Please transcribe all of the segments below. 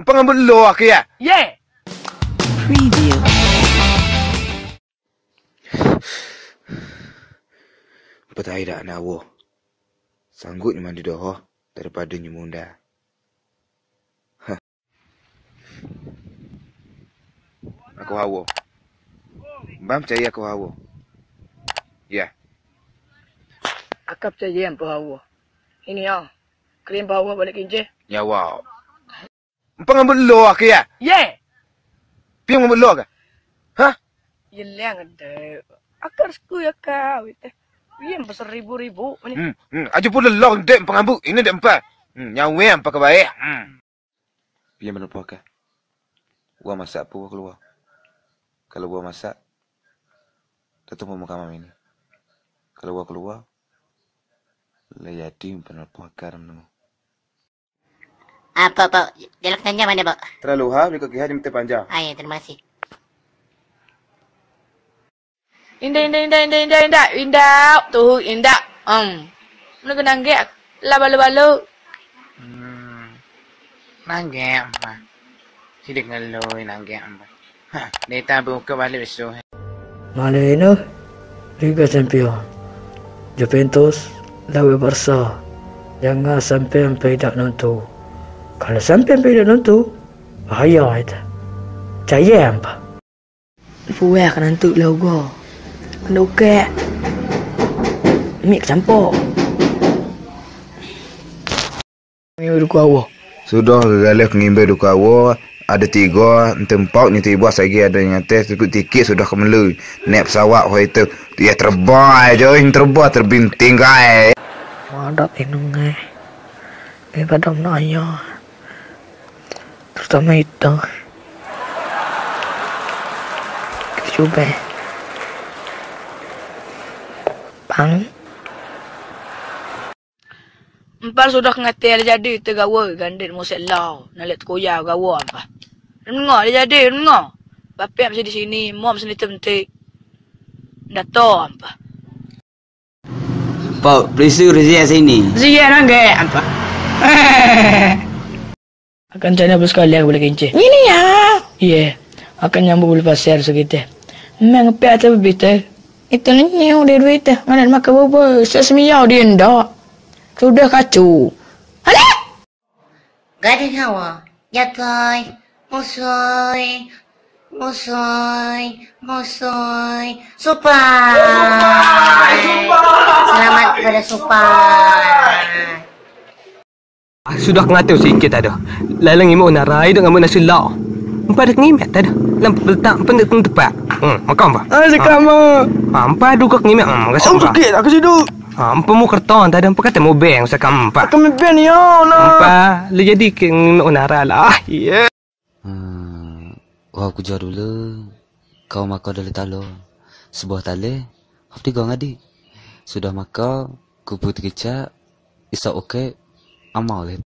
Pangamon lo aki ya. Yeah. Preview. Patay da na Awo. Sanggup nyaman didoho daripada nyumunda. Aku Awo. Mbam percaya aku Awo. Ya. Yeah. Akap percaya aku Awo. Ini ya. Krim bawa balik inje. Ya wow. Pengambil lo aku ya. Yeah. Piang ngambil lo ka? Hah? Ya leang de. Akar sku ya ka wite. Piang beribu-ribu ni. Aja pula long de pengambil ini de empat. Nyawe ampa ka bae. Piang menepo ka. Gua masak apa gua keluar. Kalau gua masak tetemu muka mama ini. Kalau gua keluar Leyatim penelpon karam nemu. Apa pak? Jalak tanya mana pak? Terlalu hal, mereka kira dimete panjang. Ayah terima kasih. Indah, tuh indah. Mana kena nggak? Lalu. Nanggak apa? Sidik ngeloi nanggak apa? Hah, neta buka balik besok. Malino, Liga Champions, Juventus. Lawe Barca, jangan sampai tidak nonton. Kalau sampai tidak nonton, bahaya itu. Caya apa? Fueh kan nonton logo, nukek, mik campur. Ngimbe dukawo. Sudah galak ngimbe dukawo. Ada tiga tempat ni tiba lagi ada yang tes ikut tiket sudah kemelu naik pesawat hoi tu dia terbang aja terbinting kai wadah pinungai ni pada naya terutama itu kita cuba bang Empal sudah ngetel jadi tegawa gandit musik law nalek koyau gawa apa. Dengar dia jadi dengar. Bapak mesti di sini, mom sini tentik. Dato apa. Pak, please rezia sini. Rezia nangge apa. Akan tanya bos kali aku boleh kince. Ini ya. Iya. Akan nyambung boleh pasir segitu. Memang peta betul. Itu ni udah duit dah. Mana nak bobo sesemiau dia ndak. Sudah kacau. Halo. Gadis Awo, jatuh, musuh, supai. Selamat kepada supai. Sudah ngatu sikit ada. Lalang imu narai dengan nasi lauk. Empat ngimet ada. Lampu letak pendek tempat. Makan apa? Ah, sekarang. Empat dukak ngimet. Kasih. Okey, aku sedut. Ampa mu kerton tak ada ampa kata mau beng usah kampa. Aku mau beng yo lah. Ampa lu jadi kena nara lah. Ye. Wah aku jar dulu. Kau makan dari talo. Sebuah tale. Hafti gong adik. Sudah makan kubut kecap. Isa okey. Amal.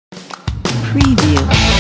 Preview.